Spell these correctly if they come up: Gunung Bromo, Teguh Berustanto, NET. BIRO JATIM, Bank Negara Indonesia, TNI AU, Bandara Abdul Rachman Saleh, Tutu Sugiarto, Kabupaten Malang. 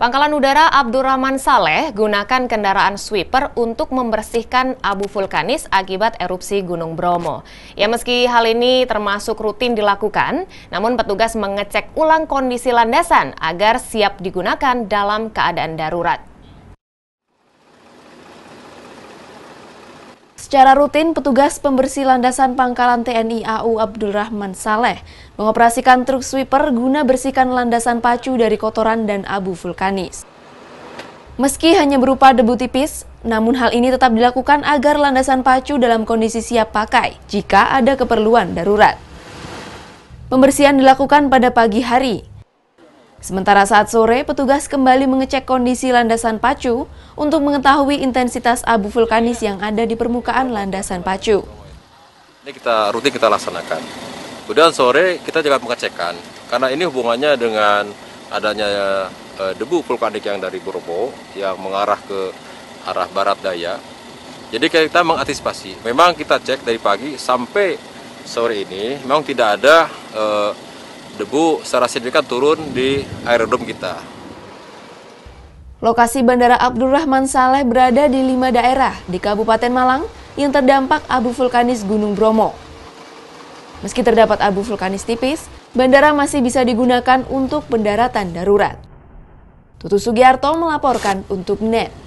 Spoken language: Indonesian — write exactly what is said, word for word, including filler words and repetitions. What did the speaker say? Pangkalan Udara Abdul Rachman Saleh gunakan kendaraan sweeper untuk membersihkan abu vulkanis akibat erupsi Gunung Bromo. Ya, meski hal ini termasuk rutin dilakukan, namun petugas mengecek ulang kondisi landasan agar siap digunakan dalam keadaan darurat. Secara rutin, petugas pembersih landasan Pangkalan T N I A U Abdul Rachman Saleh mengoperasikan truk sweeper guna bersihkan landasan pacu dari kotoran dan abu vulkanis. Meski hanya berupa debu tipis, namun hal ini tetap dilakukan agar landasan pacu dalam kondisi siap pakai jika ada keperluan darurat. Pembersihan dilakukan pada pagi hari. Sementara saat sore, petugas kembali mengecek kondisi landasan pacu untuk mengetahui intensitas abu vulkanis yang ada di permukaan landasan pacu. Ini kita rutin kita laksanakan. Kemudian sore kita juga mengecekkan, karena ini hubungannya dengan adanya debu vulkanik yang dari Bromo yang mengarah ke arah barat daya. Jadi kita mengantisipasi. Memang kita cek dari pagi sampai sore ini, memang tidak ada eh, debu secara signifikan turun di aerodrom kita. Lokasi Bandara Abdul Rachman Saleh berada di lima daerah di Kabupaten Malang yang terdampak abu vulkanis Gunung Bromo. Meski terdapat abu vulkanis tipis, bandara masih bisa digunakan untuk pendaratan darurat. Tutu Sugiarto melaporkan untuk N E T.